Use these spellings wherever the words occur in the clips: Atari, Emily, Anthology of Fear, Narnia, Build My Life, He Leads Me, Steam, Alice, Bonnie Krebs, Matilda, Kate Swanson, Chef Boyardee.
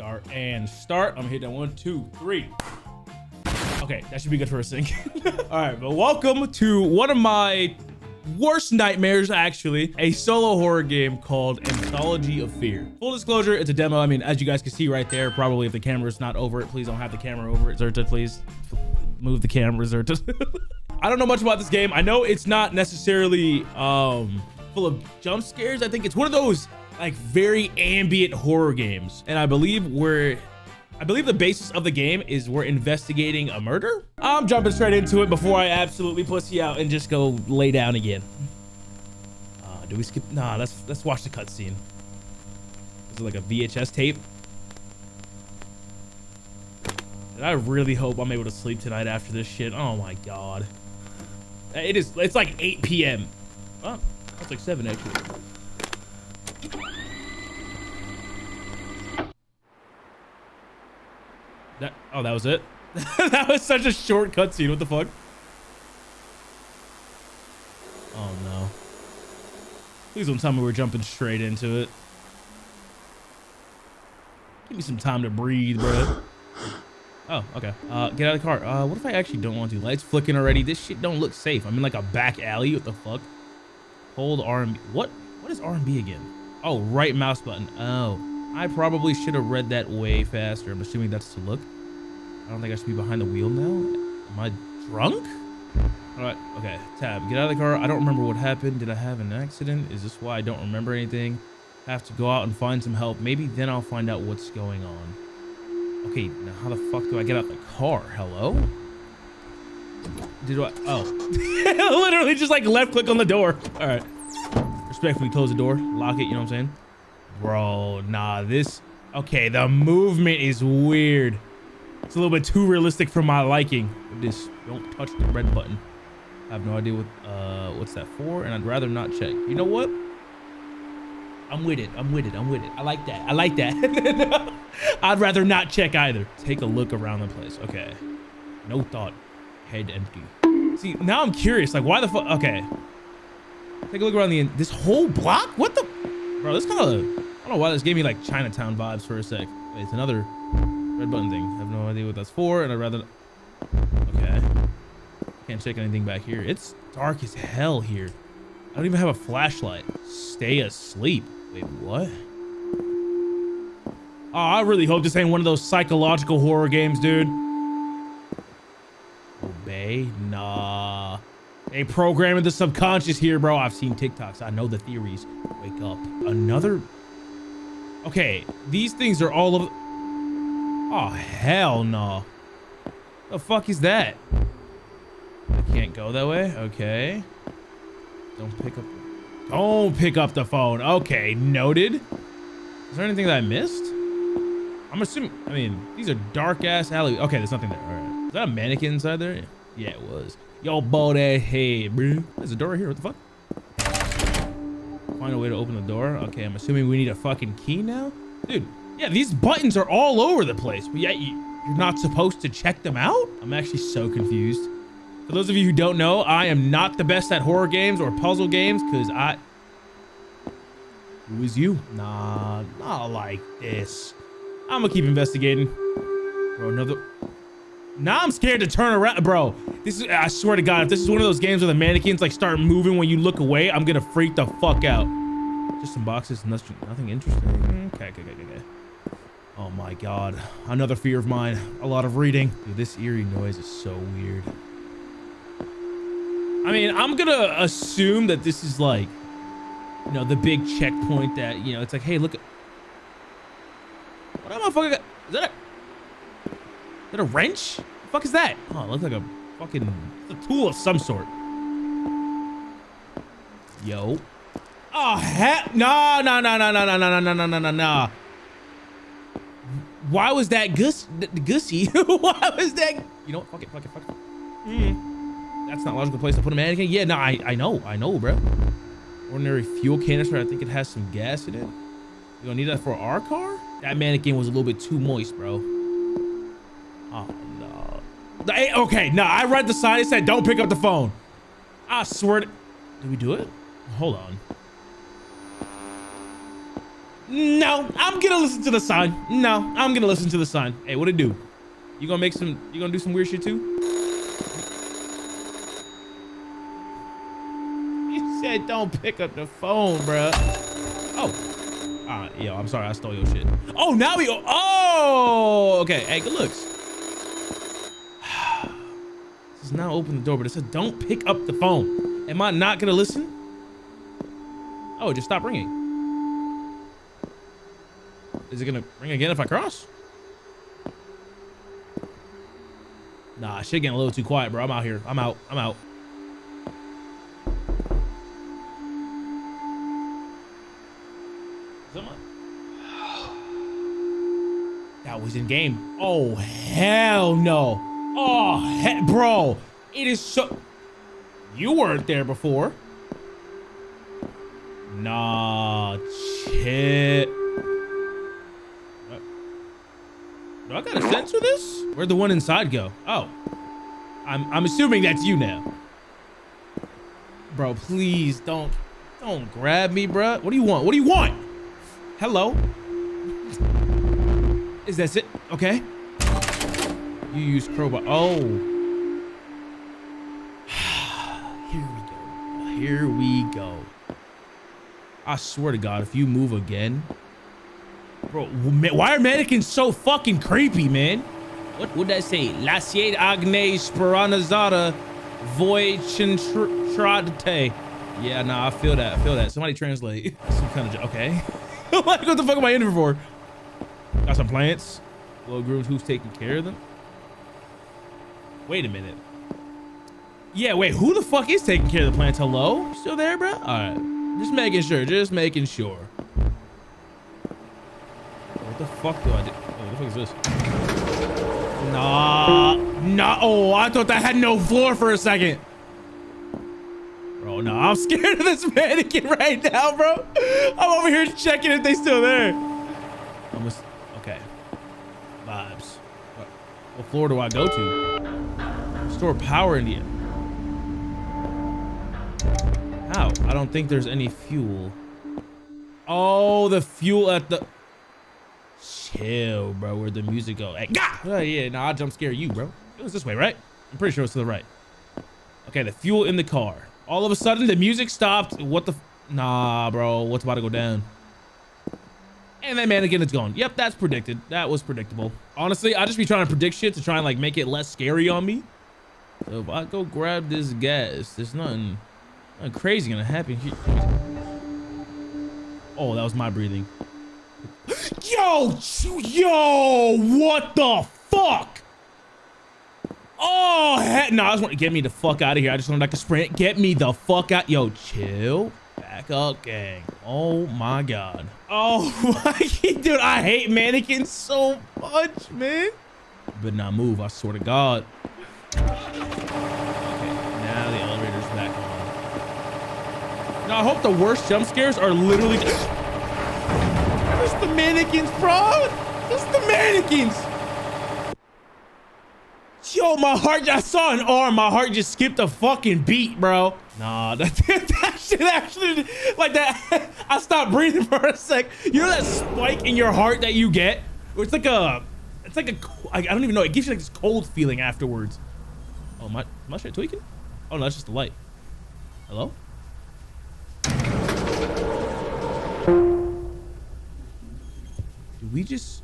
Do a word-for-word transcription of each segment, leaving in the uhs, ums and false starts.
start and start. I'm hitting one, two, three. Okay, that should be good for a sync. All right, but welcome to one of my worst nightmares, actually, a solo horror game called Anthology of Fear. Full disclosure, it's a demo. I mean, as you guys can see right there, probably if the camera's not over it, please don't have the camera over it, Zerta, please. Move the camera, Zerta. I don't know much about this game. I know it's not necessarily um, full of jump scares. I think it's one of those like very ambient horror games. And I believe we're, I believe the basis of the game is we're investigating a murder. I'm jumping straight into it before I absolutely pussy out and just go lay down again. Uh, do we skip? Nah, let's, let's watch the cutscene. Is it like a V H S tape? And I really hope I'm able to sleep tonight after this shit. Oh my God. It is, it's like eight P M Oh, that's like seven actually. That, oh, that was it? That was such a short cutscene. What the fuck? Oh no. Please don't tell me we're jumping straight into it. Give me some time to breathe, bro. Oh, okay. Uh, get out of the car. Uh, what if I actually don't want to? Lights flicking already. This shit don't look safe. I'm in like a back alley. What the fuck? Hold R and B. What? What is R and B again? Oh, right mouse button. Oh. I probably should have read that way faster. I'm assuming that's to look. I don't think I should be behind the wheel now. Am I drunk? All right. Okay. Tab. Get out of the car. I don't remember what happened. Did I have an accident? Is this why I don't remember anything? Have to go out and find some help. Maybe then I'll find out what's going on. Okay. Now how the fuck do I get out the car? Hello? Did I? Oh. Literally just like left click on the door. All right. Respectfully close the door. Lock it. You know what I'm saying? Bro, nah, this... Okay, the movement is weird. It's a little bit too realistic for my liking. This, don't touch the red button. I have no idea what, uh, what's that for, and I'd rather not check. You know what? I'm with it. I'm with it. I'm with it. I like that. I like that. I'd rather not check either. Take a look around the place. Okay. No thought. Head empty. See, now I'm curious. Like, why the fuck? Okay. Take a look around the... This whole block? What the... Bro, this kind of... I don't know why this gave me like Chinatown vibes for a sec. Wait, it's another red button thing. I have no idea what that's for, and I'd rather... Okay. Can't check anything back here. It's dark as hell here. I don't even have a flashlight. Stay asleep. Wait, what? Oh, I really hope this ain't one of those psychological horror games, dude. Obey? Nah. They programming the subconscious here, bro. I've seen TikToks. I know the theories. Wake up. Another... Okay, these things are all of... Oh, hell no. The fuck is that? I can't go that way. Okay. Don't pick up... Don't pick up the phone. Okay, noted. Is there anything that I missed? I'm assuming... I mean, these are dark-ass alley... Okay, there's nothing there. All right. Is that a mannequin inside there? Yeah, it was. Yo, bald ass head, bro. There's a door here. What the fuck? Find a way to open the door. Okay, I'm assuming we need a fucking key now? Dude, yeah, these buttons are all over the place, but yet you, you're not supposed to check them out? I'm actually so confused. For those of you who don't know, I am not the best at horror games or puzzle games, because I... Who is you? Nah, not like this. I'm gonna keep investigating. Bro, another... Now I'm scared to turn around, bro. This is, I swear to God, if this is one of those games where the mannequins like start moving when you look away, I'm gonna freak the fuck out. Just some boxes, nothing, nothing interesting. Okay, okay, okay, okay. Oh my God, another fear of mine. A lot of reading. Dude, this eerie noise is so weird. I mean, I'm gonna assume that this is like, you know, the big checkpoint that, you know, it's like, hey, look. What am I fucking? Is that a? Is that a wrench? The fuck is that? Oh, it looks like a fucking a tool of some sort. Yo. Oh, heck. No, no, no, no, no, no, no, no, no, no, no, no. Why was that goose? Goosey? Why was that? You know what? Fuck it, fuck it, fuck it. Mm. That's not a logical place to put a mannequin. Yeah, no, I, I know. I know, bro. Ordinary fuel canister. I think it has some gas in it. You gonna need that for our car? That mannequin was a little bit too moist, bro. Oh, no. Hey, okay, no, I read the sign. It said, don't pick up the phone. I swear to... Did we do it? Hold on. No, I'm gonna listen to the sign. No, I'm gonna listen to the sign. Hey, what it do? You gonna make some, you gonna do some weird shit too? You said don't pick up the phone, bro. Oh, uh, yo, I'm sorry, I stole your shit. Oh, now we, oh, okay. Hey, good looks. This is now open the door, but it said don't pick up the phone. Am I not gonna listen? Oh, just stop ringing. Is it gonna ring again if I cross? Nah, shit getting a little too quiet, bro. I'm out here. I'm out. I'm out. Someone. That was in game. Oh, hell no. Oh, he bro. It is so. You weren't there before. Nah, shit. Do I gotta censor this? Where'd the one inside go? Oh, I'm, I'm assuming that's you now. Bro, please don't, don't grab me, bro. What do you want? What do you want? Hello? Is that it? Okay. You use crowbar. Oh. Here we go. Here we go. I swear to God, if you move again. Bro, why are mannequins so fucking creepy, man? What would that say? Laciate Agne Speranzata Void Chintradate. Yeah, nah, I feel that. I feel that. Somebody translate. Some kind of okay. Like, what the fuck am I in here for? Got some plants. Little grooms, who's taking care of them? Wait a minute. Yeah, wait, who the fuck is taking care of the plants? Hello? Still there, bro? Alright. Just making sure. Just making sure. The fuck do I do? Oh, what the fuck is this? Nah, nah. Oh, I thought that had no floor for a second. Bro, no, nah, I'm scared of this mannequin right now, bro. I'm over here checking if they still there. Almost. Okay. Vibes. What, what floor do I go to? Store power in the end. How? I don't think there's any fuel. Oh, the fuel at the. Chill, bro. Where'd the music go? Hey, gah! Oh, yeah, nah, I'll jump scare you, bro. It was this way, right? I'm pretty sure it's to the right. Okay, the fuel in the car. All of a sudden, the music stopped. What the... F nah, bro. What's about to go down? And that mannequin is gone. Yep, that's predicted. That was predictable. Honestly, I just be trying to predict shit to try and, like, make it less scary on me. So if I go grab this gas, there's nothing, nothing crazy gonna happen here. Oh, that was my breathing. Yo, yo, what the fuck? Oh, heck no, I just want to get me the fuck out of here. I just wanted like a sprint. Get me the fuck out. Yo, chill. Back up, gang. Oh my God. Oh, my dude, I hate mannequins so much, man. Better not move, I swear to God. Okay, now the elevator's back on. Now, I hope the worst jump scares are literally. Just the mannequins, bro. Just the mannequins. Yo, my heart. I saw an arm. My heart just skipped a fucking beat, bro. Nah, that, that shit actually, like that. I stopped breathing for a sec. You know that spike in your heart that you get? It's like a, it's like a, I don't even know. It gives you like this cold feeling afterwards. Oh, my, my shit tweaking? Oh, no, that's just the light. Hello? We just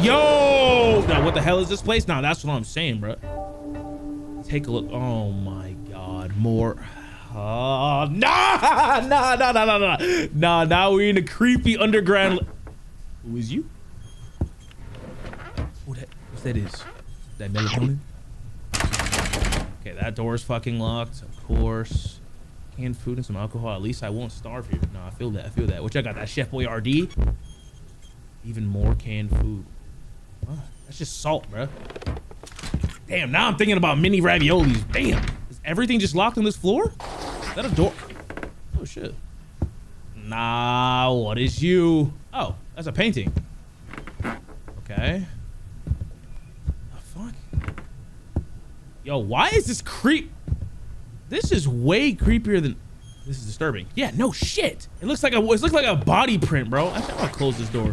yo now what the hell is this place now? That's what I'm saying, bro. Take a look. Oh my God, more. Oh, nah, nah, nah, nah, nah, nah. Nah, now we're in a creepy underground. Who is you? What that, what that is? That melatonin? Okay, that door is fucking locked, of course. Canned food and some alcohol. At least I won't starve here. No, I feel that. I feel that. Which I got that Chef Boyardee. Even more canned food. Huh, that's just salt, bro. Damn, now I'm thinking about mini raviolis. Damn. Is everything just locked on this floor? Is that a door? Oh, shit. Nah, what is you? Oh, that's a painting. Okay. What the fuck? Yo, why is this creep? This is way creepier than This is disturbing. Yeah, no shit. It looks like a it looks like a body print, bro. I think I'm gonna close this door.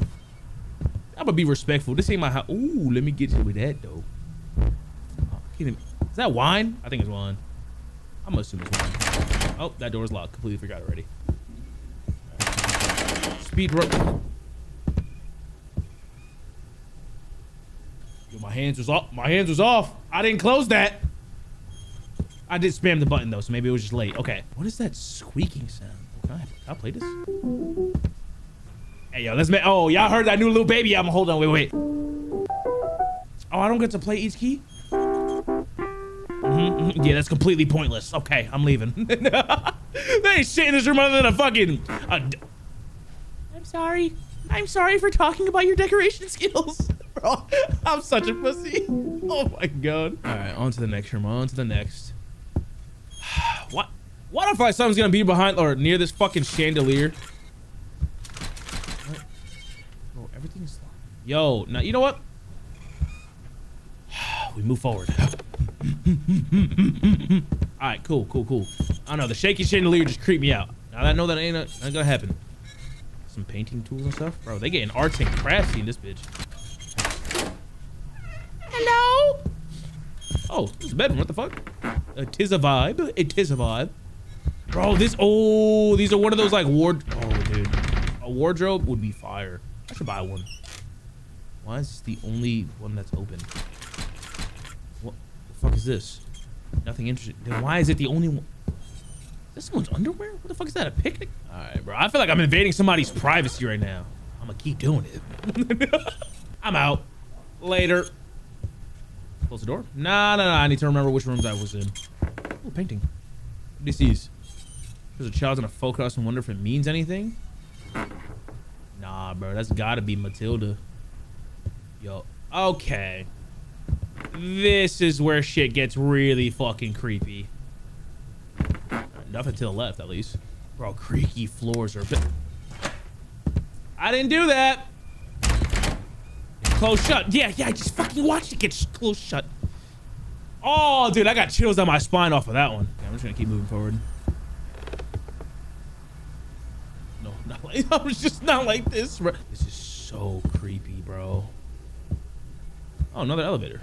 I'm gonna be respectful. This ain't my house. Ooh, let me get you with that though. Is that wine? I think it's wine. I'm gonna assume it's wine. Oh, that door's locked. Completely forgot already. Right. Speed run. Yo, my hands was off. My hands was off. I didn't close that. I did spam the button though, so maybe it was just late. Okay. What is that squeaking sound? Can I, can I play this? Hey, yo, let's make. Oh, y'all heard that new little baby? I'm hold on. Wait, wait. Oh, I don't get to play each key. Mm-hmm, mm-hmm. Yeah, that's completely pointless. Okay, I'm leaving. There ain't shit in this room other than a fucking. Uh, I'm sorry. I'm sorry for talking about your decoration skills. Bro, I'm such a pussy. Oh my god. All right, on to the next room. On to the next. What? What if I something's gonna be behind or near this fucking chandelier? What? Bro, everything's locked. Yo, now you know what? We move forward. All right, cool, cool, cool. I know the shaky chandelier just creeped me out. Now I know that ain't, a, ain't gonna happen. Some painting tools and stuff, bro. They getting arts and crafts in this bitch. Hello. Oh, this is a bedroom. What the fuck? It is a vibe. It is a vibe, bro. This. Oh, these are one of those like ward. Oh, dude, a wardrobe would be fire. I should buy one. Why is this the only one that's open? Fuck is this? Nothing interesting. Then why is it the only one? Is this someone's underwear? What the fuck is that? A picnic? All right, bro. I feel like I'm invading somebody's privacy right now. I'm gonna keep doing it. I'm out. Later. Close the door. Nah, nah, nah. I need to remember which rooms I was in. Ooh, painting. What this is. There's a child in a folk house and wonder if it means anything. Nah, bro. That's gotta be Matilda. Yo. Okay. This is where shit gets really fucking creepy. Nothing to the left, at least. Bro, creaky floors are a bit. I didn't do that. Close shut. Yeah, yeah, I just fucking watched it get sh close shut. Oh, dude, I got chills down my spine off of that one. Okay, I'm just gonna keep moving forward. No, not like, I was just not like this, bro. This is so creepy, bro. Oh, another elevator.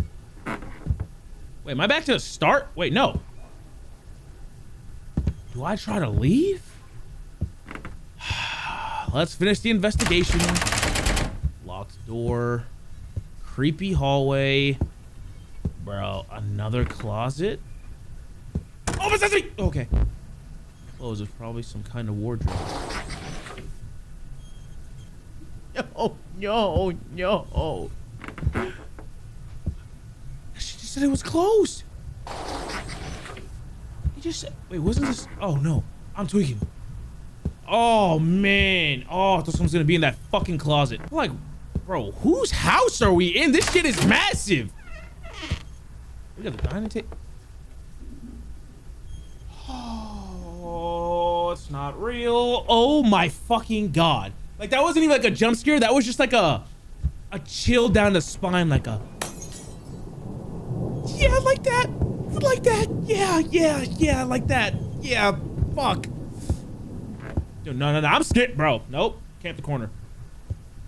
Wait, am I back to the start? Wait, no. Do I try to leave? Let's finish the investigation. Locked door. Creepy hallway. Bro, another closet. Oh, but that's me! Okay. Oh, there's probably some kind of wardrobe. No, no, no. Said it was closed. He just said, wait, wasn't this? Oh no, I'm tweaking. Oh man. Oh, I thought someone's gonna be in that fucking closet. I'm like, bro, whose house are we in? This shit is massive. We got the dining table. Oh, it's not real. Oh my fucking god. Like that wasn't even like a jump scare. That was just like a a chill down the spine, like a. Yeah, like that. Like that. Yeah, yeah, yeah, like that. Yeah, fuck. Yo, no, no, no. I'm scared, bro. Nope. Camp the corner.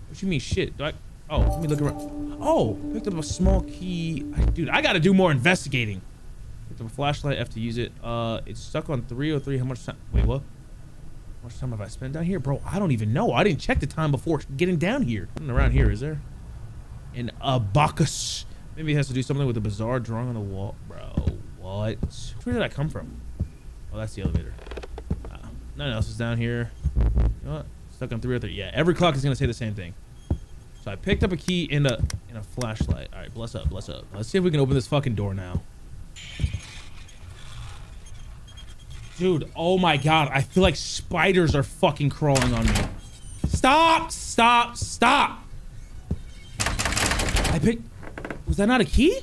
What you mean, shit? Do I... Oh, let me look around. Oh, picked up a small key. Dude, I gotta do more investigating. Picked up a flashlight. I have to use it. Uh, it's stuck on three oh three. How much time? Wait, what? How much time have I spent down here? Bro, I don't even know. I didn't check the time before getting down here. Nothing around here, is there? An abacus. Maybe it has to do something with a bizarre drawing on the wall. Bro, what? Where did I come from? Oh, that's the elevator. Uh, nothing else is down here. You know what? Stuck on three oh three. Yeah, every clock is going to say the same thing. So I picked up a key and a, and a flashlight. All right, bless up, bless up. Let's see if we can open this fucking door now. Dude, oh my god. I feel like spiders are fucking crawling on me. Stop, stop, stop. I picked... Was that not a key?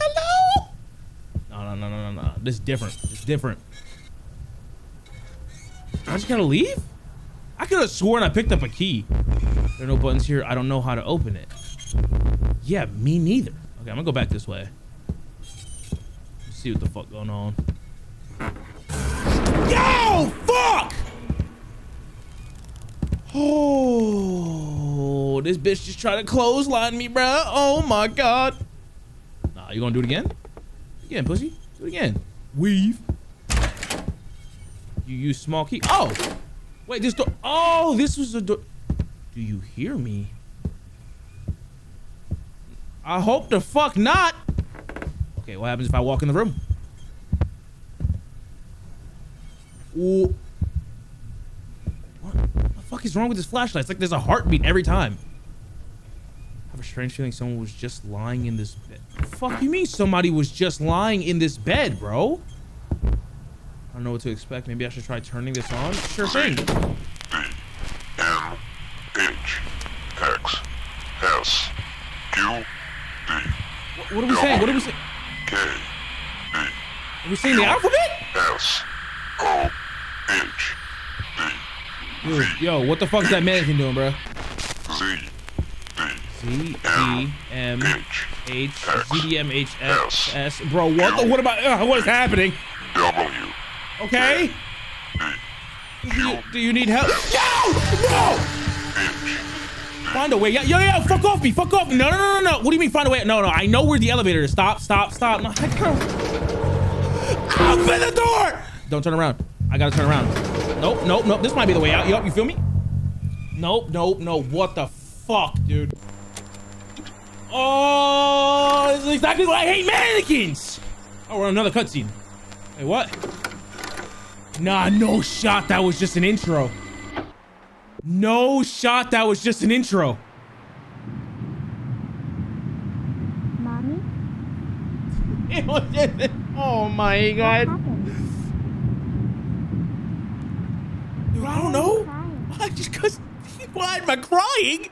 Hello? No, no, no, no, no, no. This is different. It's different. I just gotta leave? I could have sworn I picked up a key. There are no buttons here. I don't know how to open it. Yeah, me neither. Okay, I'm gonna go back this way. Let's see what the fuck going on. No! Fuck! Oh, this bitch just tried to clothesline me, bruh. Oh my god. Nah, you gonna do it again? Again, pussy. Do it again. Weave. You use small key. Oh! Wait, this door. Oh, this was the door. Do you hear me? I hope the fuck not. Okay, what happens if I walk in the room? Ooh. What the fuck is wrong with this flashlight? It's like there's a heartbeat every time. I have a strange feeling someone was just lying in this bed. What the fuck you mean somebody was just lying in this bed, bro? I don't know what to expect. Maybe I should try turning this on? Sure thing. What, what are we saying? What are we saying? Are we saying the alphabet? Dude, yo, what the fuck is that mannequin doing, bro? Z, D, E, M, H, G, D, M, H, F, S. Bro, what the? What about? Uh, what is happening? W. Okay. Do you, do you need help? Yo! No! Find a way. Yo, yo, yo, fuck off me. Fuck off. No, no, no, no. What do you mean find a way? No, no. I know where the elevator is. Stop, stop, stop. No, I can't. Open the door. Don't turn around. I gotta turn around. Nope, nope, nope. This might be the way out. Yup, you feel me? Nope, nope, no. What the fuck, dude? Oh, this is exactly why I hate mannequins. Oh, we're on another cutscene. Hey, what? Nah, no shot. That was just an intro. No shot, that was just an intro. Mommy? It was just it. Oh my god. Dude, I don't know. I just cause why am I crying?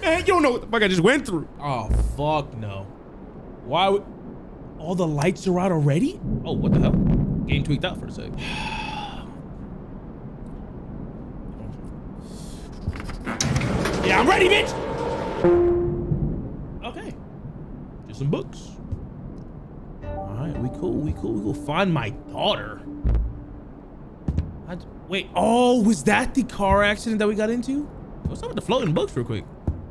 Man, you don't know what the fuck I just went through. Oh fuck no. Why would all the lights are out already? Oh what the hell? Game tweaked out for a sec. Yeah, I'm ready, bitch! Okay. Just some books. Alright, we cool, we cool, we go find my daughter. I'd, wait, oh, was that the car accident that we got into? What's up with the floating books real quick?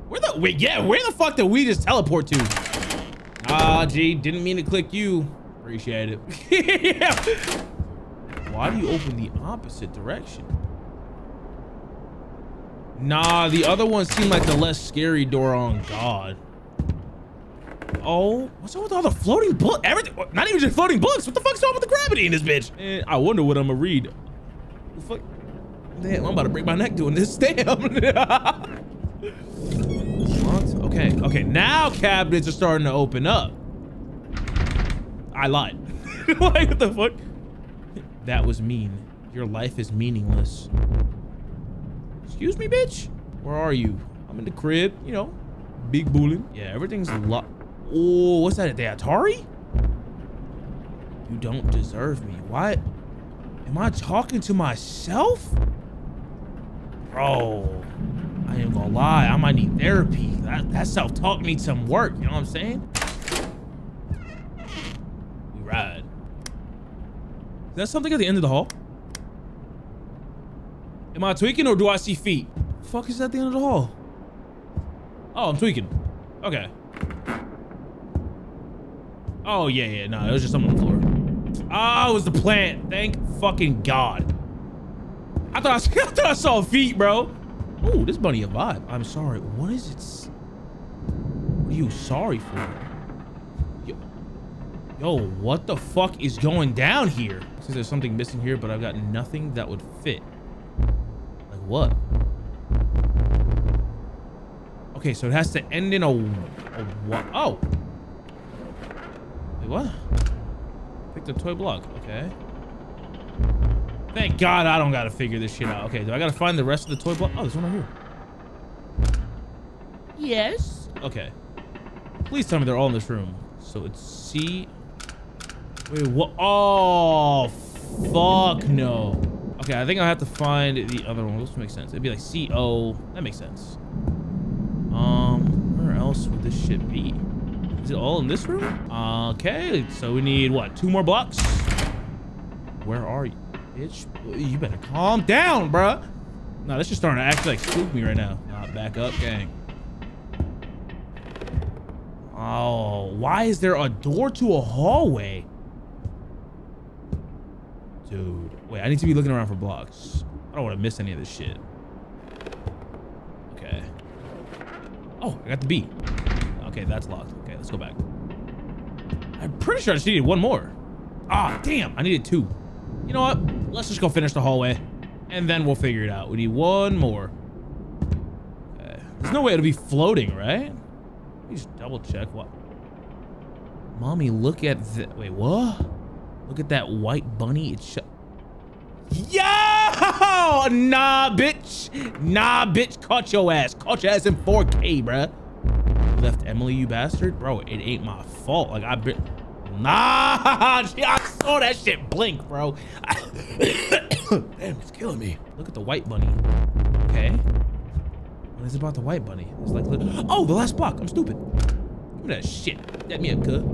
Where the, wait, yeah, where the fuck did we just teleport to? Ah, G, didn't mean to click you. Appreciate it. Yeah. Why do you open the opposite direction? Nah, the other one seemed like the less scary door on God. Oh, what's up with all the floating books? Everything, not even just floating books. What the fuck's up with the gravity in this bitch? Man, I wonder what I'm gonna read. The fuck? Damn, I'm about to break my neck doing this. Damn. Okay, okay, now cabinets are starting to open up. I lied. Like, what the fuck? That was mean. Your life is meaningless. Excuse me, bitch? Where are you? I'm in the crib, you know, big booling. Yeah, everything's locked. Oh, what's that? The Atari? You don't deserve me. What? Am I talking to myself? Bro, I ain't gonna lie. I might need therapy. That, that self-talk needs some work. You know what I'm saying? We ride. Is that something at the end of the hall? Am I tweaking or do I see feet? The fuck is at the end of the hall? Oh, I'm tweaking. Okay. Oh, yeah, yeah, no, nah, it was just something on the floor. Ah, oh, it was the plant. Thank fucking God. I thought I, was, I thought I saw feet, bro. Ooh, this bunny a vibe. I'm sorry. What is it? What are you sorry for? Yo, yo, what the fuck is going down here? Since there's something missing here, but I've got nothing that would fit. What? Okay, so it has to end in a, a what? Oh! Wait, what? Pick the toy block. Okay. Thank God I don't gotta figure this shit out. Okay, do I gotta find the rest of the toy block? Oh, there's one right here. Yes. Okay. Please tell me they're all in this room. So it's C. Wait, what? Oh, fuck no. Okay, I think I have to find the other one. This makes sense. It'd be like C O. That makes sense. Um, where else would this shit be? Is it all in this room? Okay, so we need what? Two more blocks? Where are you? bitch. You better calm down, bruh. No, that's just starting to act like spook me right now. Nah, back up, gang. Oh, why is there a door to a hallway? Dude, wait, I need to be looking around for blocks. I don't want to miss any of this shit. Okay. Oh, I got the B. Okay, that's locked. Okay, let's go back. I'm pretty sure I just needed one more. Ah, damn, I needed two. You know what? Let's just go finish the hallway and then we'll figure it out. We need one more. Okay. There's no way it'll be floating, right? Let me just double check. What? Mommy, look at that. Wait, what? Look at that white bunny. It's shut. Yo! Nah, bitch. Nah, bitch. Caught your ass. Caught your ass in four K, bruh. You left Emily, you bastard. Bro, it ain't my fault. Like, I bit. Nah. I saw that shit blink, bro. Damn, it's killing me. Look at the white bunny. Okay. What is it about the white bunny? It's like, oh, the last block. I'm stupid. Give me that shit. Get me a cut.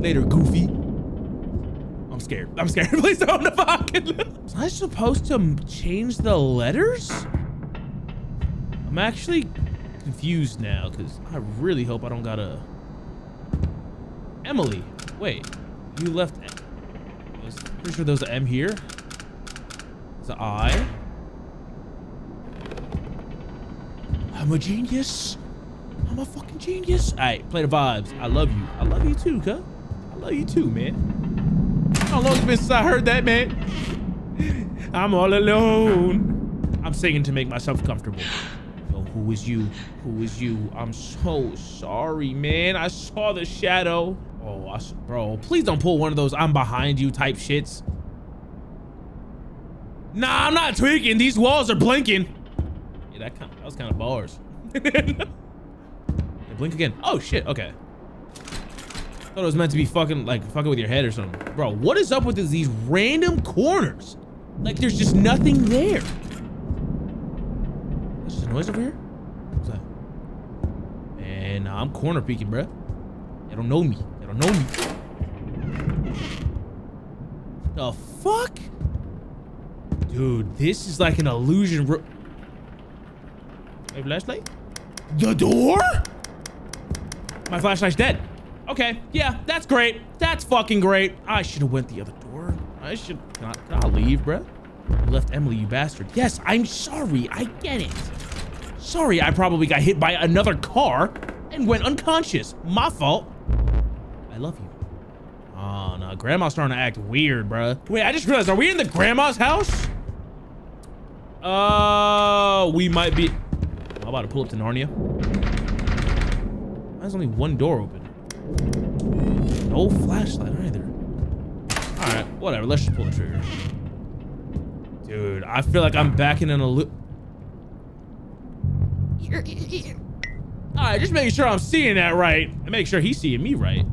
Later, Goofy. I'm scared. I'm scared. Please don't. If I can. Am I supposed to change the letters? I'm actually confused now because I really hope I don't gotta. Emily, wait. You left. I was pretty sure there's an M here. There's an I. I'm a genius. I'm a fucking genius. All right, play the vibes. I love you. I love you too, cuh. I love you too, man. How long has it been since I heard that, man? I'm all alone. I'm singing to make myself comfortable. Oh, who is you? Who is you? I'm so sorry, man. I saw the shadow. Oh, I, bro, please don't pull one of those I'm behind you type shits. Nah, I'm not tweaking. These walls are blinking. Yeah, that, kind of, that was kind of bars. They blink again. Oh, shit. Okay. I thought it was meant to be fucking like fucking with your head or something. Bro, what is up with these random corners? Like there's just nothing there. There's just a noise over here? What's that? Man, nah, I'm corner peeking, bro. They don't know me. They don't know me. The fuck? Dude, this is like an illusion. Hey, flashlight? The door? My flashlight's dead. Okay, yeah, that's great. That's fucking great. I should have went the other door. I should not. Can I leave, bruh? You left Emily, you bastard. Yes, I'm sorry. I get it. Sorry, I probably got hit by another car and went unconscious. My fault. I love you. Oh, no. Grandma's starting to act weird, bruh. Wait, I just realized, are we in the grandma's house? Uh, we might be. I'm about to pull up to Narnia. There's only one door open. No flashlight either. All right, whatever. Let's just pull the trigger. Dude, I feel like I'm back in an illusion. All right, just making sure I'm seeing that right, and make sure he's seeing me right.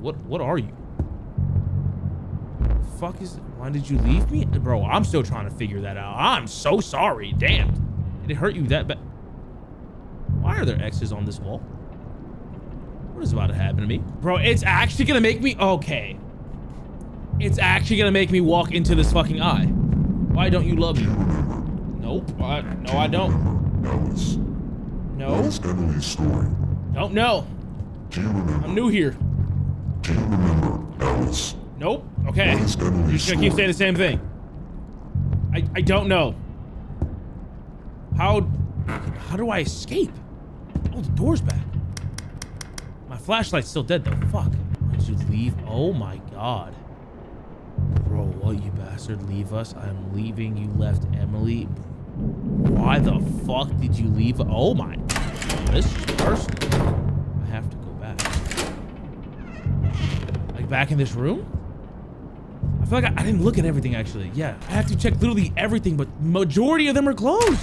What? What are you? The fuck is? Why did you leave me, bro? I'm still trying to figure that out. I'm so sorry. Damn, did it hurt you that bad? Why are there X's on this wall? What is about to happen to me? Bro, it's actually gonna make me... Okay. It's actually gonna make me walk into this fucking eye. Why don't you love me? Nope. I, no, I don't. No, it's... No? That was Emily's story. Don't know. Do you remember? I'm new here. Do you remember Alice? Nope. Okay. That is Emily's You're just gonna keep saying the same thing. I, I don't know. How... How do I escape? Oh, the door's back. My flashlight's still dead though. Fuck. Why did you leave? Oh my god. Bro, what you bastard? Leave us. I'm leaving. You left Emily. Why the fuck did you leave? Oh my. This is personal. I have to go back. Like back in this room? I feel like I, I didn't look at everything actually. Yeah. I have to check literally everything, but majority of them are closed.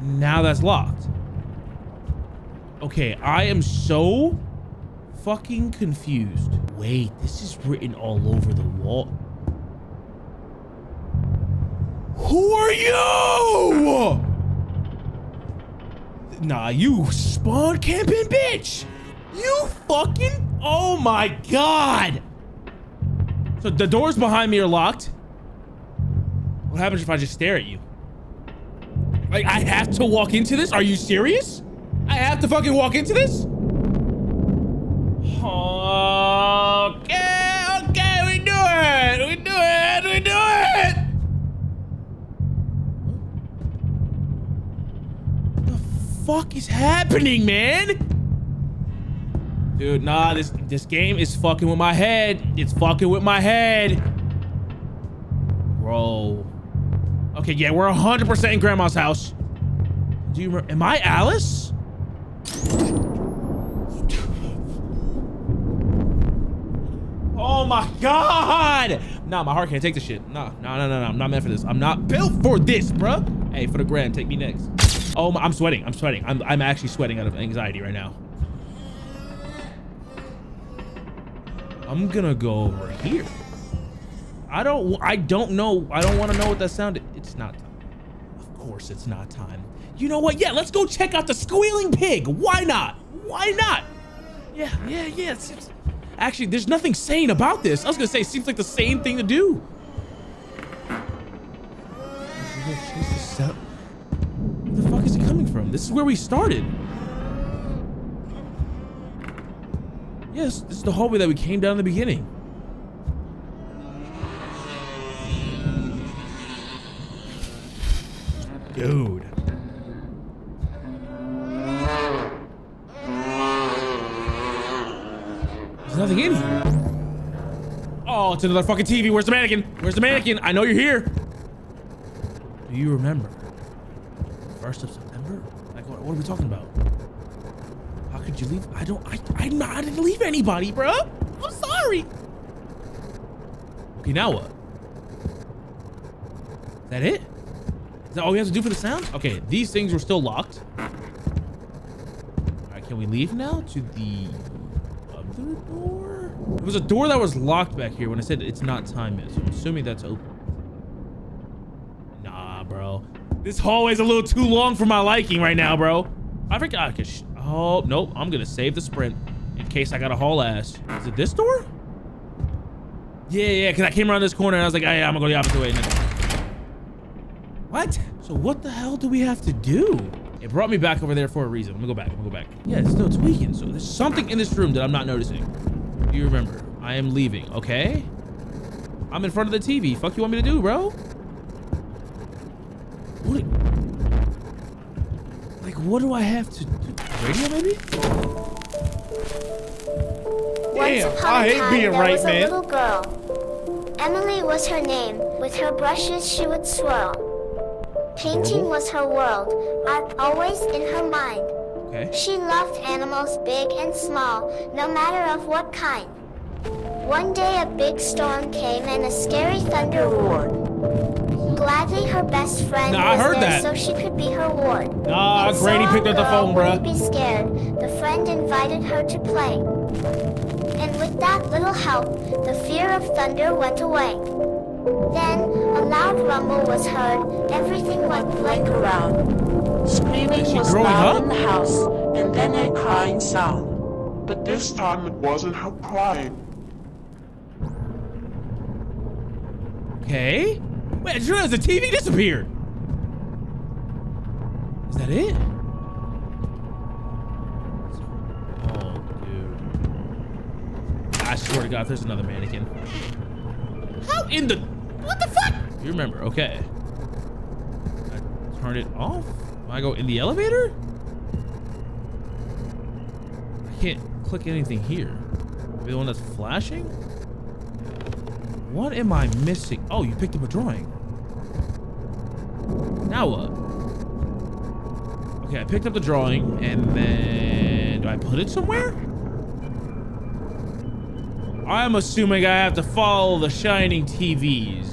Now that's locked. Okay, I am so fucking confused. Wait, this is written all over the wall. Who are you? Nah, you spawn camping bitch. You fucking, oh my God. So the doors behind me are locked. What happens if I just stare at you? Like, I have to walk into this? Are you serious? I have to fucking walk into this? Okay, okay, we do it! We do it! We do it! What the fuck is happening, man? Dude, nah, this this game is fucking with my head. It's fucking with my head. Bro. Okay, yeah, we're one hundred percent in Grandma's house. Do you remember? Am I Alice? Oh my God. Nah, my heart can't take this shit. Nah, nah, nah, nah, nah. I'm not meant for this. I'm not built for this, bro. Hey, for the grand, take me next. Oh, my, I'm sweating. I'm sweating. I'm, I'm actually sweating out of anxiety right now. I'm gonna go over here. I don't, I don't know. I don't want to know what that sounded. It's not time. Of course it's not time. You know what? Yeah, let's go check out the squealing pig. Why not? Why not? Yeah, yeah, yeah. It seems... Actually, there's nothing sane about this. I was gonna say, it seems like the sane thing to do. Where the fuck is it coming from? This is where we started. Yes, this is the hallway that we came down in the beginning. Dude. There's nothing in here. Oh, it's another fucking T V. Where's the mannequin? Where's the mannequin? I know you're here. Do you remember? First of September? Like, what, what are we talking about? How could you leave? I don't, I, I, I didn't leave anybody, bro. I'm sorry. Okay, now what? Is that it? Is that all we have to do for the sound? Okay, these things were still locked. All right, can we leave now to the other door? There was a door that was locked back here when I said it's not time yet, so I'm assuming that's open. Nah, bro. This hallway's a little too long for my liking right now, bro. I forgot. Okay, sh oh, nope. I'm gonna save the sprint in case I gotta haul ass. Is it this door? Yeah, yeah, because I came around this corner and I was like, hey, I'm gonna go the opposite way. And then... What? So what the hell do we have to do? It brought me back over there for a reason. I'm gonna go back, I'm gonna go back. Yeah, it's still tweaking. So there's something in this room that I'm not noticing. Do you remember? I am leaving, okay? I'm in front of the T V. Fuck you want me to do, bro? What? Like, what do I have to do? Radio, maybe? Damn, I hate being right, man. There was a little girl. Emily was her name. With her brushes, she would swirl. Painting was her world, art always in her mind. Okay. She loved animals big and small, no matter of what kind. One day a big storm came and a scary thunder roared. Gladly, her best friend nah, was I heard there that. so she could be her ward. Nah, and Granny so picked up the phone, bruh. Be scared. The friend invited her to play, and with that little help, the fear of thunder went away. Then a loud rumble was heard. Everything went blank around. Screaming was loud up? in the house, and then a crying sound. But this time it wasn't her crying. Okay. Wait, I just realized the T V disappeared. Is that it? Oh, dude. I swear to God, there's another mannequin. How in the... What the fuck? You remember, okay. I turn it off? I go in the elevator? I can't click anything here. The one that's flashing? What am I missing? Oh, you picked up a drawing. Now what? Okay, I picked up the drawing and then do I put it somewhere? I'm assuming I have to follow the shining T Vs.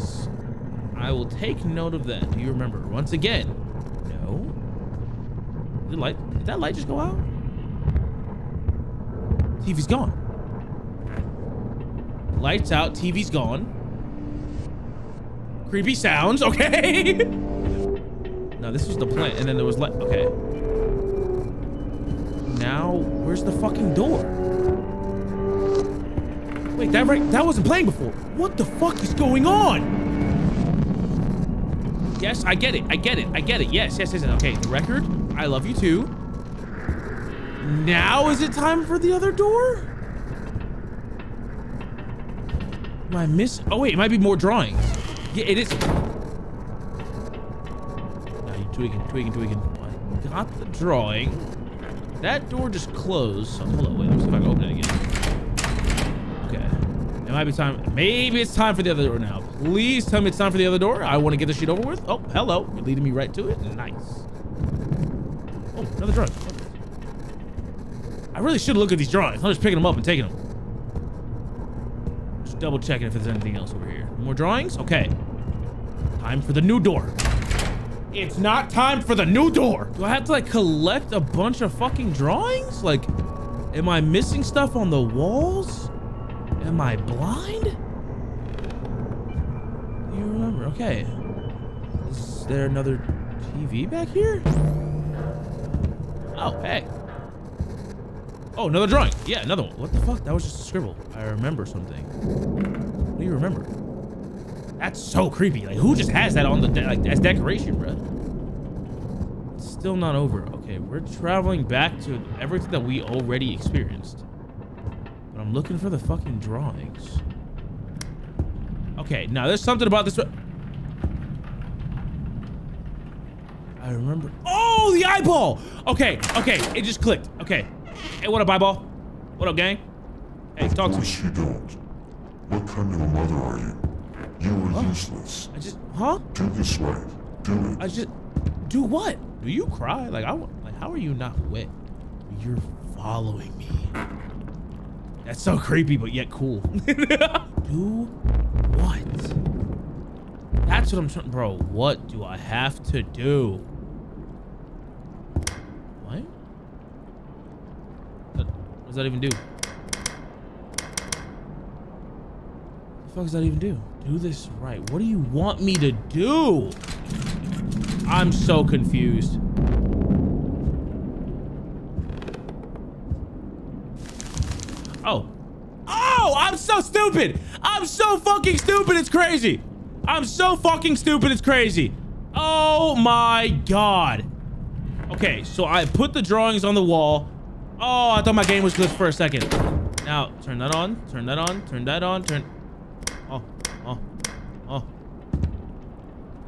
I will take note of that. Do you remember? Once again, no. Did, light, did that light just go out? T V's gone. Lights out, T V's gone. Creepy sounds, okay. No, this was the plant, and then there was light, okay. Now, where's the fucking door? Wait, that right, that wasn't playing before. What the fuck is going on? Yes, I get it, I get it, I get it. Yes, yes, yes, yes. Okay, the record, I love you too. Now is it time for the other door? Am I miss? Oh wait, it might be more drawings. Yeah, it is. No, you tweaking, tweaking, tweaking. I got the drawing. That door just closed. So, hold on, wait, let me see if I can open it again. Okay, it might be time. Maybe it's time for the other door now. Please tell me it's time for the other door. I want to get this shit over with. Oh, hello, you're leading me right to it. Nice. Oh, another drawing. I really should look at these drawings. I'm just picking them up and taking them. Just double checking if there's anything else over here. More drawings? Okay. Time for the new door. It's not time for the new door. Do I have to like collect a bunch of fucking drawings? Like, am I missing stuff on the walls? Am I blind? You remember, okay. Is there another T V back here? Oh, hey. Oh, another drawing. Yeah, another one. What the fuck? That was just a scribble. I remember something. What do you remember? That's so creepy. Like, who just has that on the de like as decoration, bro? It's still not over. Okay, we're traveling back to everything that we already experienced. But I'm looking for the fucking drawings. Okay, now there's something about this one. I remember. Oh, the eyeball. Okay, okay, it just clicked. Okay. Hey, what up, eyeball? What up, gang? Hey, of talk to me. Of course you don't. What kind of mother are you? You were huh? useless. I just, huh? Do this right. Do it. I just, do what? Do you cry? Like, I like, how are you not wet? You're following me. That's so creepy, but yet cool. Do what? That's what I'm trying, bro. What do I have to do? What does that even do? What the fuck does that even do? Do this right. What do you want me to do? I'm so confused. Oh. Oh, I'm so stupid. I'm so fucking stupid. It's crazy. I'm so fucking stupid. It's crazy. Oh my God. Okay, so I put the drawings on the wall. Oh, I thought my game was glitched for a second. Now, turn that on, turn that on, turn that on, turn... Oh, oh, oh.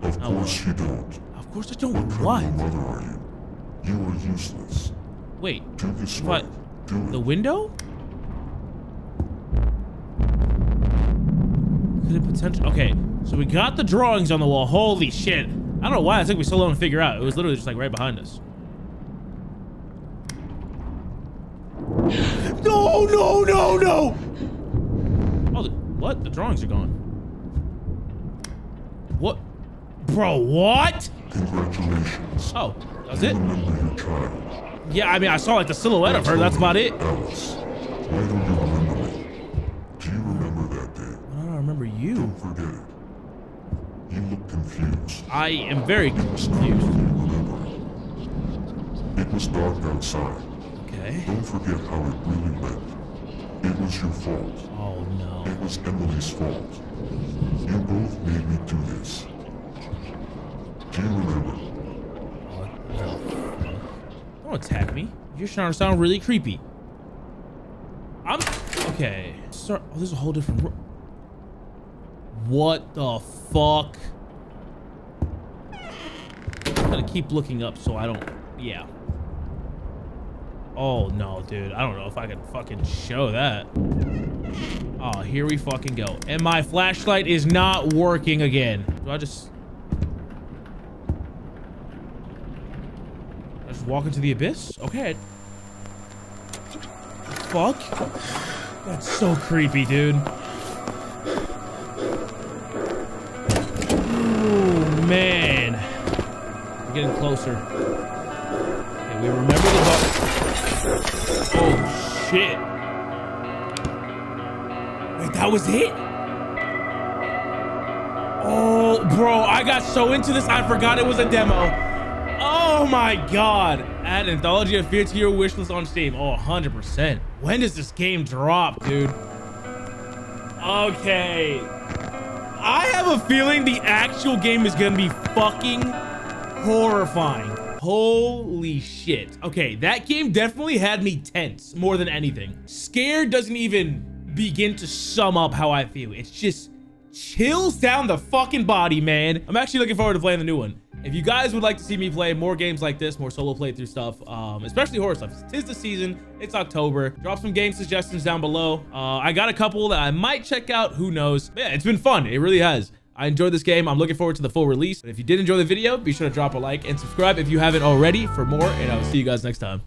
Of now course what? You don't. Of course I don't. What? What kind of mother are you? You were useless. Wait. Do this what? Right. Do it. The window? Could it potentially... Okay, so we got the drawings on the wall. Holy shit. I don't know why it took me so long to figure out. It was literally just like right behind us. No, no, no, no! Oh, the, what? The drawings are gone. What? Bro, what? Congratulations. Oh, that's it? Remember your child. Yeah, I mean, I saw like the silhouette of her. That's about it. Alice, why don't you remember me? Do you remember that day? Why don't I remember you? Don't forget it. You look confused. I am very it confused. Remember. It was dark outside. Don't forget how it really went. It was your fault. Oh no. It was Emily's fault. You both made me do this. Do you remember? What? Don't attack me. You're trying to sound really creepy. I'm okay. Sorry. Oh, there's a whole different room. What the fuck? I'm gonna keep looking up so I don't. Yeah. Oh no, dude. I don't know if I can fucking show that. Oh, here we fucking go. And my flashlight is not working again. Do I just... I just walk into the abyss? Okay. Fuck. That's so creepy, dude. Oh, man. We're getting closer. Okay, we remember the box. Oh shit. Wait, that was it? Oh, bro, I got so into this, I forgot it was a demo. Oh my God. Add Anthology of Fear to your wishlist on Steam. Oh, one hundred percent. When does this game drop, dude? Okay. I have a feeling the actual game is gonna be fucking horrifying. Holy shit. Okay, that game definitely had me tense more than anything. Scared doesn't even begin to sum up how I feel. It's just chills down the fucking body, man. I'm actually looking forward to playing the new one. If you guys would like to see me play more games like this, more solo playthrough stuff, um, especially horror stuff, tis the season, it's October. Drop some game suggestions down below. Uh, I got a couple that I might check out, who knows? But yeah, it's been fun, it really has. I enjoyed this game. I'm looking forward to the full release. But if you did enjoy the video, be sure to drop a like and subscribe if you haven't already for more, and I will see you guys next time.